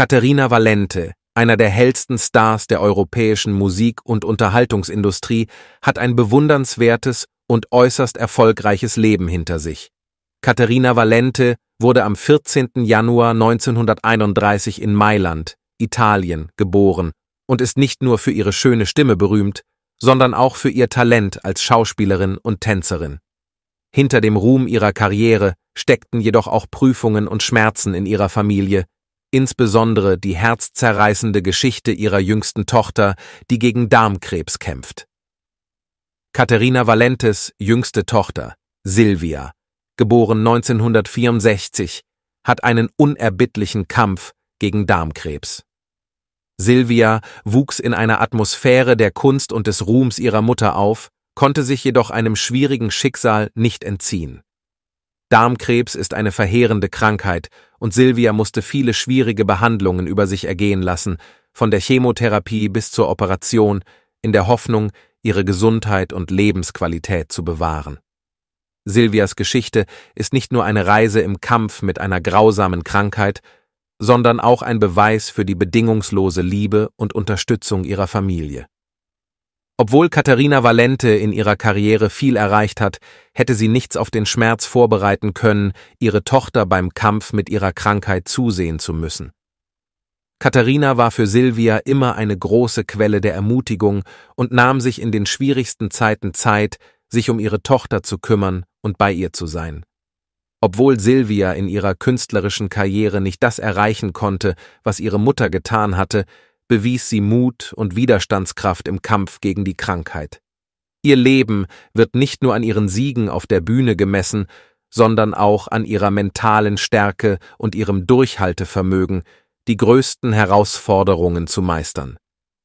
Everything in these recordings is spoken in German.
Caterina Valente, einer der hellsten Stars der europäischen Musik- und Unterhaltungsindustrie, hat ein bewundernswertes und äußerst erfolgreiches Leben hinter sich. Caterina Valente wurde am 14. Januar 1931 in Mailand, Italien, geboren und ist nicht nur für ihre schöne Stimme berühmt, sondern auch für ihr Talent als Schauspielerin und Tänzerin. Hinter dem Ruhm ihrer Karriere steckten jedoch auch Prüfungen und Schmerzen in ihrer Familie, insbesondere die herzzerreißende Geschichte ihrer jüngsten Tochter, die gegen Darmkrebs kämpft. Caterina Valentes jüngste Tochter, Silvia, geboren 1964, hat einen unerbittlichen Kampf gegen Darmkrebs. Silvia wuchs in einer Atmosphäre der Kunst und des Ruhms ihrer Mutter auf, konnte sich jedoch einem schwierigen Schicksal nicht entziehen. Darmkrebs ist eine verheerende Krankheit und Silvia musste viele schwierige Behandlungen über sich ergehen lassen, von der Chemotherapie bis zur Operation, in der Hoffnung, ihre Gesundheit und Lebensqualität zu bewahren. Silvias Geschichte ist nicht nur eine Reise im Kampf mit einer grausamen Krankheit, sondern auch ein Beweis für die bedingungslose Liebe und Unterstützung ihrer Familie. Obwohl Caterina Valente in ihrer Karriere viel erreicht hat, hätte sie nichts auf den Schmerz vorbereiten können, ihre Tochter beim Kampf mit ihrer Krankheit zusehen zu müssen. Caterina war für Silvia immer eine große Quelle der Ermutigung und nahm sich in den schwierigsten Zeiten Zeit, sich um ihre Tochter zu kümmern und bei ihr zu sein. Obwohl Silvia in ihrer künstlerischen Karriere nicht das erreichen konnte, was ihre Mutter getan hatte, bewies sie Mut und Widerstandskraft im Kampf gegen die Krankheit. Ihr Leben wird nicht nur an ihren Siegen auf der Bühne gemessen, sondern auch an ihrer mentalen Stärke und ihrem Durchhaltevermögen, die größten Herausforderungen zu meistern.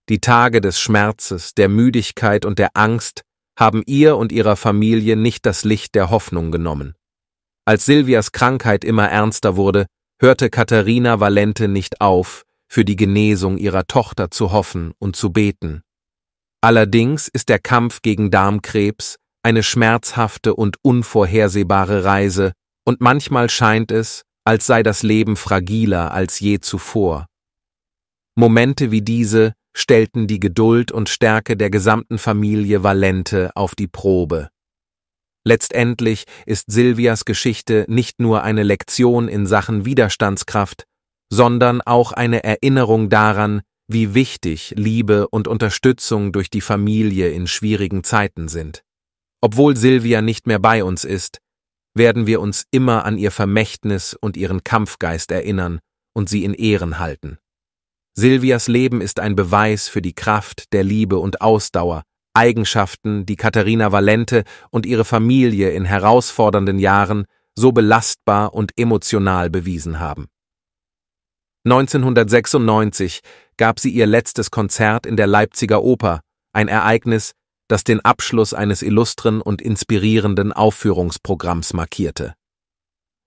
Die Tage des Schmerzes, der Müdigkeit und der Angst haben ihr und ihrer Familie nicht das Licht der Hoffnung genommen. Als Silvias Krankheit immer ernster wurde, hörte Caterina Valente nicht auf, für die Genesung ihrer Tochter zu hoffen und zu beten. Allerdings ist der Kampf gegen Darmkrebs eine schmerzhafte und unvorhersehbare Reise und manchmal scheint es, als sei das Leben fragiler als je zuvor. Momente wie diese stellten die Geduld und Stärke der gesamten Familie Valente auf die Probe. Letztendlich ist Silvias Geschichte nicht nur eine Lektion in Sachen Widerstandskraft, sondern auch eine Erinnerung daran, wie wichtig Liebe und Unterstützung durch die Familie in schwierigen Zeiten sind. Obwohl Silvia nicht mehr bei uns ist, werden wir uns immer an ihr Vermächtnis und ihren Kampfgeist erinnern und sie in Ehren halten. Silvias Leben ist ein Beweis für die Kraft der Liebe und Ausdauer, Eigenschaften, die Caterina Valente und ihre Familie in herausfordernden Jahren so belastbar und emotional bewiesen haben. 1996 gab sie ihr letztes Konzert in der Leipziger Oper, ein Ereignis, das den Abschluss eines illustren und inspirierenden Aufführungsprogramms markierte.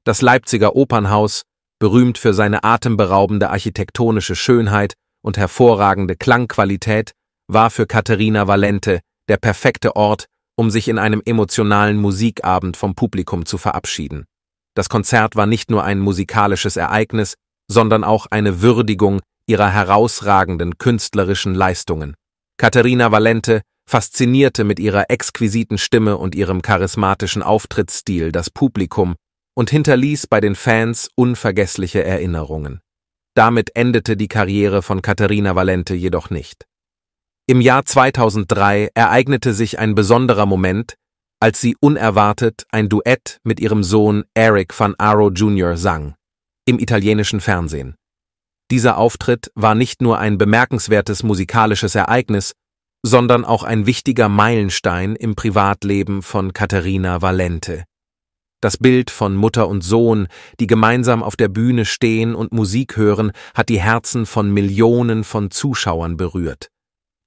Das Leipziger Opernhaus, berühmt für seine atemberaubende architektonische Schönheit und hervorragende Klangqualität, war für Caterina Valente der perfekte Ort, um sich in einem emotionalen Musikabend vom Publikum zu verabschieden. Das Konzert war nicht nur ein musikalisches Ereignis, sondern auch eine Würdigung ihrer herausragenden künstlerischen Leistungen. Caterina Valente faszinierte mit ihrer exquisiten Stimme und ihrem charismatischen Auftrittsstil das Publikum und hinterließ bei den Fans unvergessliche Erinnerungen. Damit endete die Karriere von Caterina Valente jedoch nicht. Im Jahr 2003 ereignete sich ein besonderer Moment, als sie unerwartet ein Duett mit ihrem Sohn Eric van Aro Jr. sang, im italienischen Fernsehen. Dieser Auftritt war nicht nur ein bemerkenswertes musikalisches Ereignis, sondern auch ein wichtiger Meilenstein im Privatleben von Caterina Valente. Das Bild von Mutter und Sohn, die gemeinsam auf der Bühne stehen und Musik hören, hat die Herzen von Millionen von Zuschauern berührt.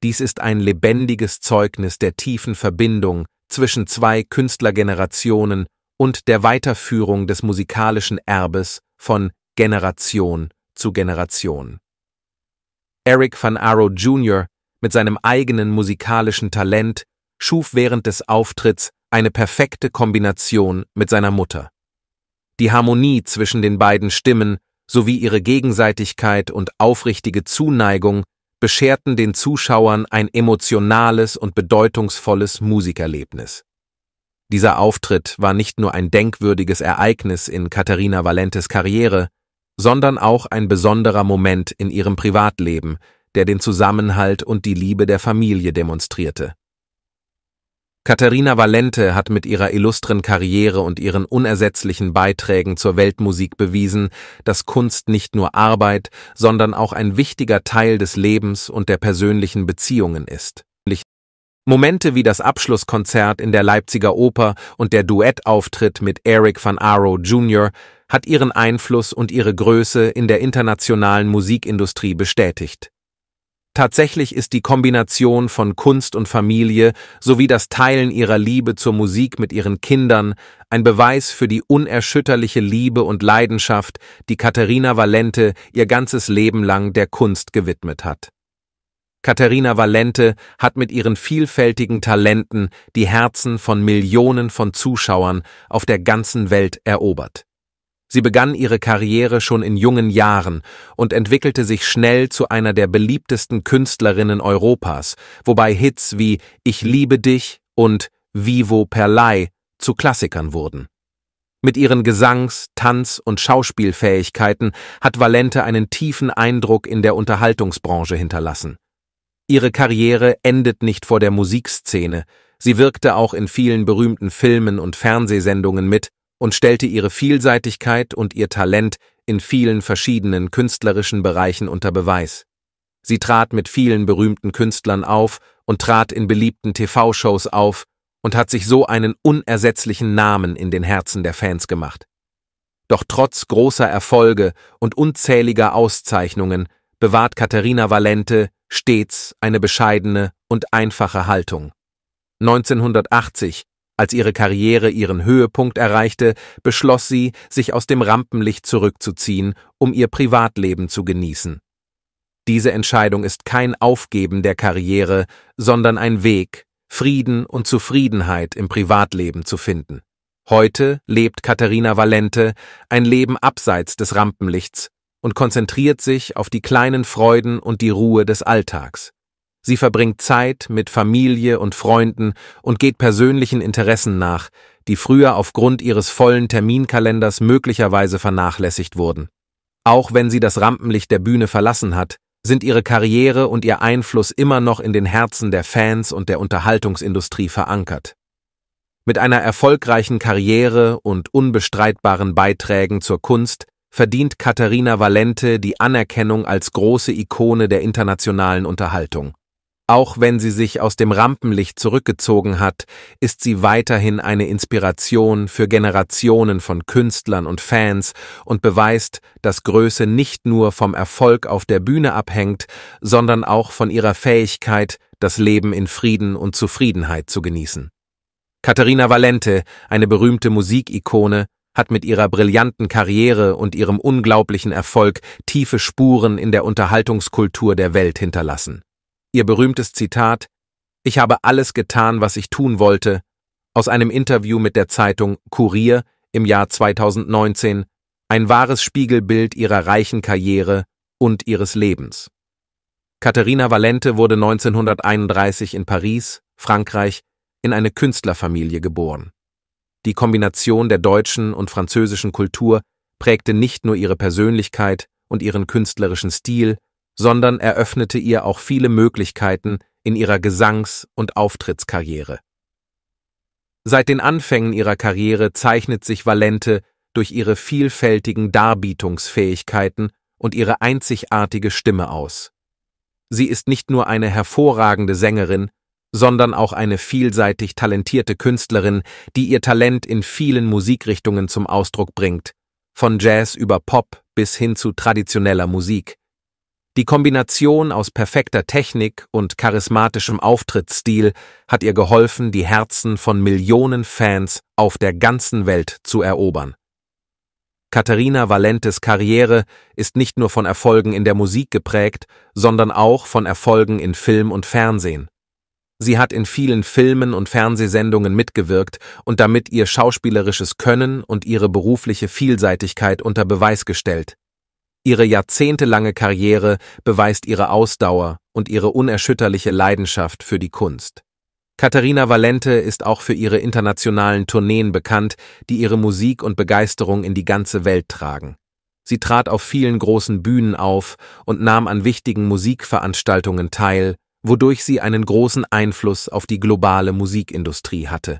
Dies ist ein lebendiges Zeugnis der tiefen Verbindung zwischen zwei Künstlergenerationen und der Weiterführung des musikalischen Erbes von Generation zu Generation. Eric van Aro Jr. mit seinem eigenen musikalischen Talent schuf während des Auftritts eine perfekte Kombination mit seiner Mutter. Die Harmonie zwischen den beiden Stimmen sowie ihre Gegenseitigkeit und aufrichtige Zuneigung bescherten den Zuschauern ein emotionales und bedeutungsvolles Musikerlebnis. Dieser Auftritt war nicht nur ein denkwürdiges Ereignis in Caterina Valentes Karriere, sondern auch ein besonderer Moment in ihrem Privatleben, der den Zusammenhalt und die Liebe der Familie demonstrierte. Caterina Valente hat mit ihrer illustren Karriere und ihren unersetzlichen Beiträgen zur Weltmusik bewiesen, dass Kunst nicht nur Arbeit, sondern auch ein wichtiger Teil des Lebens und der persönlichen Beziehungen ist. Momente wie das Abschlusskonzert in der Leipziger Oper und der Duettauftritt mit Eric van Aro Jr. hat ihren Einfluss und ihre Größe in der internationalen Musikindustrie bestätigt. Tatsächlich ist die Kombination von Kunst und Familie sowie das Teilen ihrer Liebe zur Musik mit ihren Kindern ein Beweis für die unerschütterliche Liebe und Leidenschaft, die Caterina Valente ihr ganzes Leben lang der Kunst gewidmet hat. Caterina Valente hat mit ihren vielfältigen Talenten die Herzen von Millionen von Zuschauern auf der ganzen Welt erobert. Sie begann ihre Karriere schon in jungen Jahren und entwickelte sich schnell zu einer der beliebtesten Künstlerinnen Europas, wobei Hits wie »Ich liebe dich« und »Vivo per Lei« zu Klassikern wurden. Mit ihren Gesangs-, Tanz- und Schauspielfähigkeiten hat Valente einen tiefen Eindruck in der Unterhaltungsbranche hinterlassen. Ihre Karriere endet nicht vor der Musikszene, sie wirkte auch in vielen berühmten Filmen und Fernsehsendungen mit, und stellte ihre Vielseitigkeit und ihr Talent in vielen verschiedenen künstlerischen Bereichen unter Beweis. Sie trat mit vielen berühmten Künstlern auf und trat in beliebten TV-Shows auf und hat sich so einen unersetzlichen Namen in den Herzen der Fans gemacht. Doch trotz großer Erfolge und unzähliger Auszeichnungen bewahrt Caterina Valente stets eine bescheidene und einfache Haltung. 1980, als ihre Karriere ihren Höhepunkt erreichte, beschloss sie, sich aus dem Rampenlicht zurückzuziehen, um ihr Privatleben zu genießen. Diese Entscheidung ist kein Aufgeben der Karriere, sondern ein Weg, Frieden und Zufriedenheit im Privatleben zu finden. Heute lebt Caterina Valente ein Leben abseits des Rampenlichts und konzentriert sich auf die kleinen Freuden und die Ruhe des Alltags. Sie verbringt Zeit mit Familie und Freunden und geht persönlichen Interessen nach, die früher aufgrund ihres vollen Terminkalenders möglicherweise vernachlässigt wurden. Auch wenn sie das Rampenlicht der Bühne verlassen hat, sind ihre Karriere und ihr Einfluss immer noch in den Herzen der Fans und der Unterhaltungsindustrie verankert. Mit einer erfolgreichen Karriere und unbestreitbaren Beiträgen zur Kunst verdient Caterina Valente die Anerkennung als große Ikone der internationalen Unterhaltung. Auch wenn sie sich aus dem Rampenlicht zurückgezogen hat, ist sie weiterhin eine Inspiration für Generationen von Künstlern und Fans und beweist, dass Größe nicht nur vom Erfolg auf der Bühne abhängt, sondern auch von ihrer Fähigkeit, das Leben in Frieden und Zufriedenheit zu genießen. Caterina Valente, eine berühmte Musikikone, hat mit ihrer brillanten Karriere und ihrem unglaublichen Erfolg tiefe Spuren in der Unterhaltungskultur der Welt hinterlassen. Ihr berühmtes Zitat »Ich habe alles getan, was ich tun wollte« aus einem Interview mit der Zeitung Kurier im Jahr 2019, ein wahres Spiegelbild ihrer reichen Karriere und ihres Lebens. Caterina Valente wurde 1931 in Paris, Frankreich, in eine Künstlerfamilie geboren. Die Kombination der deutschen und französischen Kultur prägte nicht nur ihre Persönlichkeit und ihren künstlerischen Stil, sondern eröffnete ihr auch viele Möglichkeiten in ihrer Gesangs- und Auftrittskarriere. Seit den Anfängen ihrer Karriere zeichnet sich Valente durch ihre vielfältigen Darbietungsfähigkeiten und ihre einzigartige Stimme aus. Sie ist nicht nur eine hervorragende Sängerin, sondern auch eine vielseitig talentierte Künstlerin, die ihr Talent in vielen Musikrichtungen zum Ausdruck bringt, von Jazz über Pop bis hin zu traditioneller Musik. Die Kombination aus perfekter Technik und charismatischem Auftrittsstil hat ihr geholfen, die Herzen von Millionen Fans auf der ganzen Welt zu erobern. Caterina Valentes Karriere ist nicht nur von Erfolgen in der Musik geprägt, sondern auch von Erfolgen in Film und Fernsehen. Sie hat in vielen Filmen und Fernsehsendungen mitgewirkt und damit ihr schauspielerisches Können und ihre berufliche Vielseitigkeit unter Beweis gestellt. Ihre jahrzehntelange Karriere beweist ihre Ausdauer und ihre unerschütterliche Leidenschaft für die Kunst. Caterina Valente ist auch für ihre internationalen Tourneen bekannt, die ihre Musik und Begeisterung in die ganze Welt tragen. Sie trat auf vielen großen Bühnen auf und nahm an wichtigen Musikveranstaltungen teil, wodurch sie einen großen Einfluss auf die globale Musikindustrie hatte.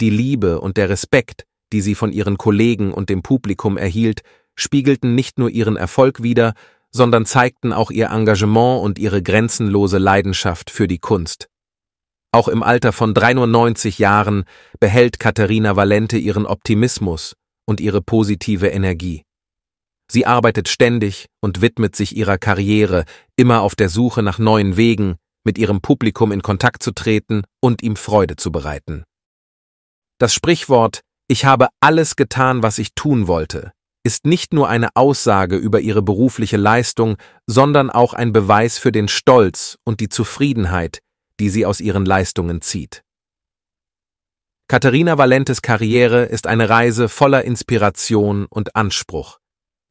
Die Liebe und der Respekt, die sie von ihren Kollegen und dem Publikum erhielt, spiegelten nicht nur ihren Erfolg wider, sondern zeigten auch ihr Engagement und ihre grenzenlose Leidenschaft für die Kunst. Auch im Alter von 93 Jahren behält Caterina Valente ihren Optimismus und ihre positive Energie. Sie arbeitet ständig und widmet sich ihrer Karriere, immer auf der Suche nach neuen Wegen, mit ihrem Publikum in Kontakt zu treten und ihm Freude zu bereiten. Das Sprichwort „Ich habe alles getan, was ich tun wollte“ ist nicht nur eine Aussage über ihre berufliche Leistung, sondern auch ein Beweis für den Stolz und die Zufriedenheit, die sie aus ihren Leistungen zieht. Caterina Valentes Karriere ist eine Reise voller Inspiration und Anspruch.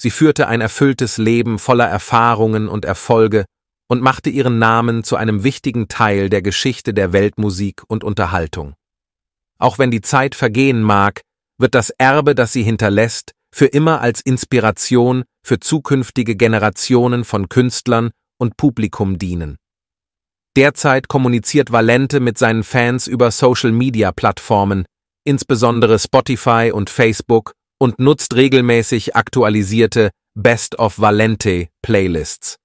Sie führte ein erfülltes Leben voller Erfahrungen und Erfolge und machte ihren Namen zu einem wichtigen Teil der Geschichte der Weltmusik und Unterhaltung. Auch wenn die Zeit vergehen mag, wird das Erbe, das sie hinterlässt, für immer als Inspiration für zukünftige Generationen von Künstlern und Publikum dienen. Derzeit kommuniziert Valente mit seinen Fans über Social-Media-Plattformen, insbesondere Spotify und Facebook, und nutzt regelmäßig aktualisierte Best-of-Valente-Playlists.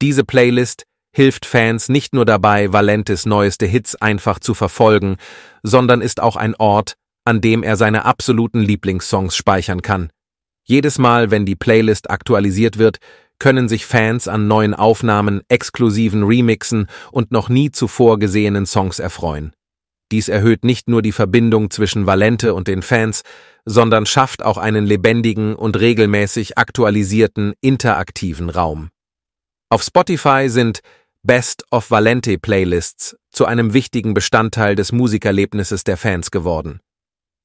Diese Playlist hilft Fans nicht nur dabei, Valentes neueste Hits einfach zu verfolgen, sondern ist auch ein Ort, an dem er seine absoluten Lieblingssongs speichern kann. Jedes Mal, wenn die Playlist aktualisiert wird, können sich Fans an neuen Aufnahmen, exklusiven Remixen und noch nie zuvor gesehenen Songs erfreuen. Dies erhöht nicht nur die Verbindung zwischen Valente und den Fans, sondern schafft auch einen lebendigen und regelmäßig aktualisierten, interaktiven Raum. Auf Spotify sind Best-of-Valente-Playlists zu einem wichtigen Bestandteil des Musikerlebnisses der Fans geworden.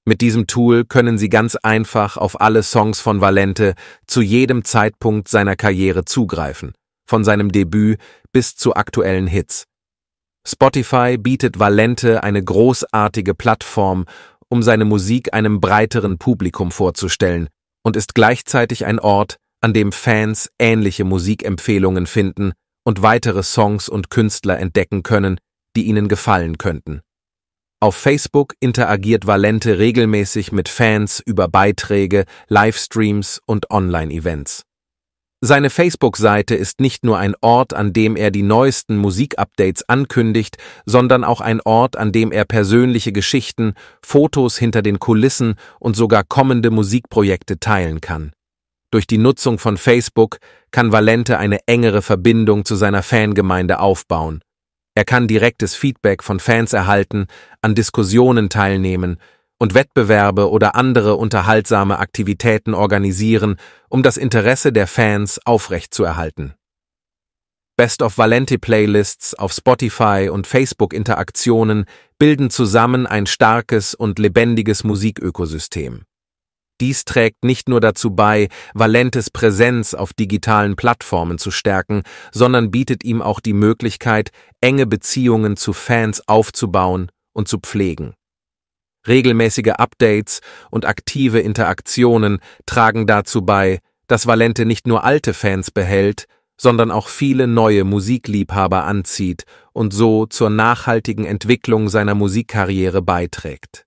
Mit diesem Tool können Sie ganz einfach auf alle Songs von Valente zu jedem Zeitpunkt seiner Karriere zugreifen, von seinem Debüt bis zu aktuellen Hits. Spotify bietet Valente eine großartige Plattform, um seine Musik einem breiteren Publikum vorzustellen, und ist gleichzeitig ein Ort, an dem Fans ähnliche Musikempfehlungen finden und weitere Songs und Künstler entdecken können, die ihnen gefallen könnten. Auf Facebook interagiert Valente regelmäßig mit Fans über Beiträge, Livestreams und Online-Events. Seine Facebook-Seite ist nicht nur ein Ort, an dem er die neuesten Musikupdates ankündigt, sondern auch ein Ort, an dem er persönliche Geschichten, Fotos hinter den Kulissen und sogar kommende Musikprojekte teilen kann. Durch die Nutzung von Facebook kann Valente eine engere Verbindung zu seiner Fangemeinde aufbauen. Er kann direktes Feedback von Fans erhalten, an Diskussionen teilnehmen und Wettbewerbe oder andere unterhaltsame Aktivitäten organisieren, um das Interesse der Fans aufrechtzuerhalten. Best-of-Valente-Playlists auf Spotify und Facebook-Interaktionen bilden zusammen ein starkes und lebendiges Musikökosystem. Dies trägt nicht nur dazu bei, Valentes Präsenz auf digitalen Plattformen zu stärken, sondern bietet ihm auch die Möglichkeit, enge Beziehungen zu Fans aufzubauen und zu pflegen. Regelmäßige Updates und aktive Interaktionen tragen dazu bei, dass Valente nicht nur alte Fans behält, sondern auch viele neue Musikliebhaber anzieht und so zur nachhaltigen Entwicklung seiner Musikkarriere beiträgt.